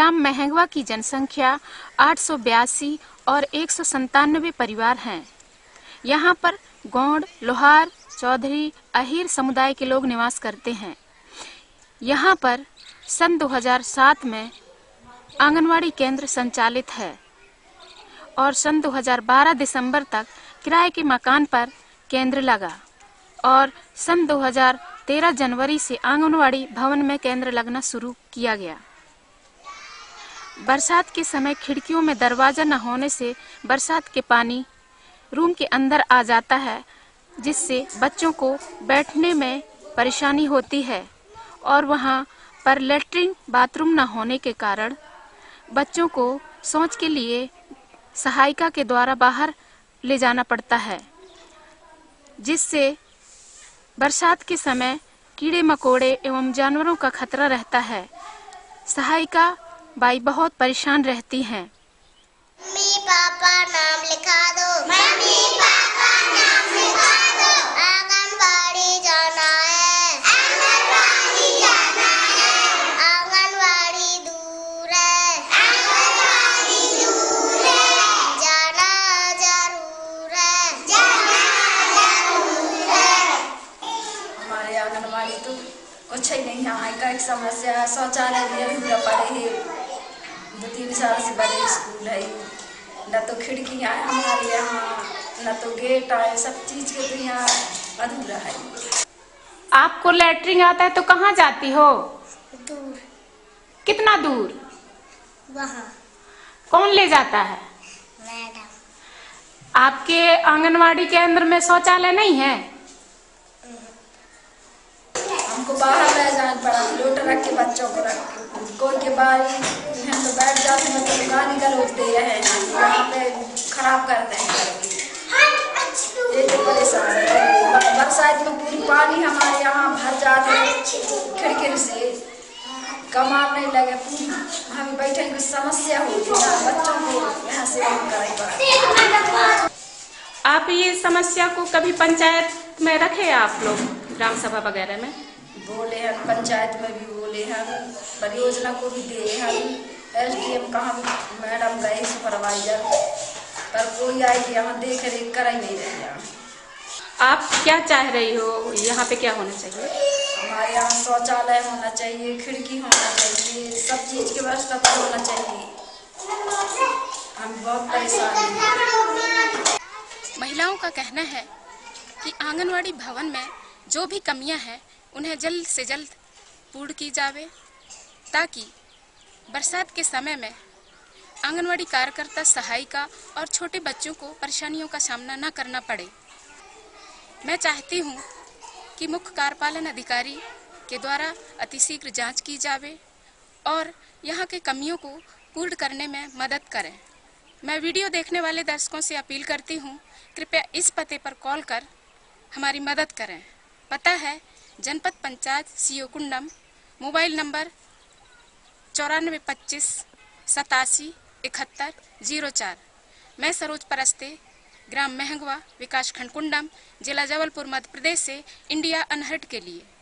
ग्राम महंगवा की जनसंख्या 882 और 197 परिवार हैं। यहाँ पर गौड़, लोहार, चौधरी, अहिर समुदाय के लोग निवास करते हैं। यहाँ पर सन 2007 में आंगनवाड़ी केंद्र संचालित है और सन 2012 दिसंबर तक किराए के मकान पर केंद्र लगा और सन 2013 जनवरी से आंगनवाड़ी भवन में केंद्र लगना शुरू किया गया। बरसात के समय खिड़कियों में दरवाजा न होने से बरसात के पानी रूम के अंदर आ जाता है, जिससे बच्चों को बैठने में परेशानी होती है और वहाँ पर लेटरिन बाथरूम न होने के कारण बच्चों को शौच के लिए सहायिका के द्वारा बाहर ले जाना पड़ता है, जिससे बरसात के समय कीड़े मकोड़े एवं जानवरों का खतरा रहता है। सहायिका बाई बहुत परेशान रहती हैं। मम्मी पापा नाम लिखा दो, मम्मी पापा नाम लिखा दो, आंगनवाड़ी जाना है, आंगनवाड़ी जाना है, आंगनवाड़ी दूर है, आंगनवाड़ी दूर है, जाना जरूर है, जाना जरूर है। हमारे आंगनवाड़ी तो कुछ ही नहीं है। यहाँ का एक समस्या है, शौचालय भी अधूरा पड़े है। 2-3 साल से बड़े स्कूल है, न तो खिड़कियाँ है हमारे यहाँ, न तो गेट है, सब चीज़ के तो यहाँ अधूरा है। आपको लेटरिन आता है तो कहाँ जाती हो? दूर। कितना दूर? वहाँ। कौन ले जाता है? मैडम। आपके आंगनवाड़ी केंद्र में शौचालय नहीं है? हमको बाहर ले जाना पड़ा, लोट रख के बच्चों को रख कोई के बाल हैं तो बैठ जाते हैं, तो गाली गलौज दे रहे हैं, यहाँ पे खराब करते हैं। ये तो परेशान है, बरसात में पूरी पानी हमारे यहाँ भर जाता है खिड़की से, कमार नहीं लगे पूरी। हमें बैठने की समस्या होती है, बच्चों को यहाँ से काम कराई। आप ये समस्या को कभी पंचायत में रखे आप लोग, ग्राम सभा वगैरह में? बोले हैं, पंचायत में भी बोले हैं, परियोजना को भी दे हैं। SDM कहाँ मैडम गए, सुपरवाइजर पर कोई आए कि यहाँ देख रेख कर ही नहीं रही है। आप क्या चाह रही हो, यहाँ पे क्या होना चाहिए? हमारे यहाँ शौचालय होना चाहिए, खिड़की होना चाहिए, सब चीज़ की व्यवस्था पर होना चाहिए। हम बहुत परेशान हैं। महिलाओं का कहना है कि आंगनवाड़ी भवन में जो भी कमियाँ हैं उन्हें जल्द से जल्द पूर्ण की जावे, ताकि बरसात के समय में आंगनवाड़ी कार्यकर्ता, सहायिका और छोटे बच्चों को परेशानियों का सामना न करना पड़े। मैं चाहती हूं कि मुख्य कार्यपालन अधिकारी के द्वारा अतिशीघ्र जांच की जावे और यहां के कमियों को पूर्ण करने में मदद करें। मैं वीडियो देखने वाले दर्शकों से अपील करती हूं, कृपया इस पते पर कॉल कर हमारी मदद करें। पता है जनपद panchayat CO Kundam, mobile number 9425877104। मैं सरोज परस्ते, ग्राम महंगवा, विकासखंड कुंडम, जिला जबलपुर, मध्य प्रदेश से इंडिया अनहर्ट के लिए।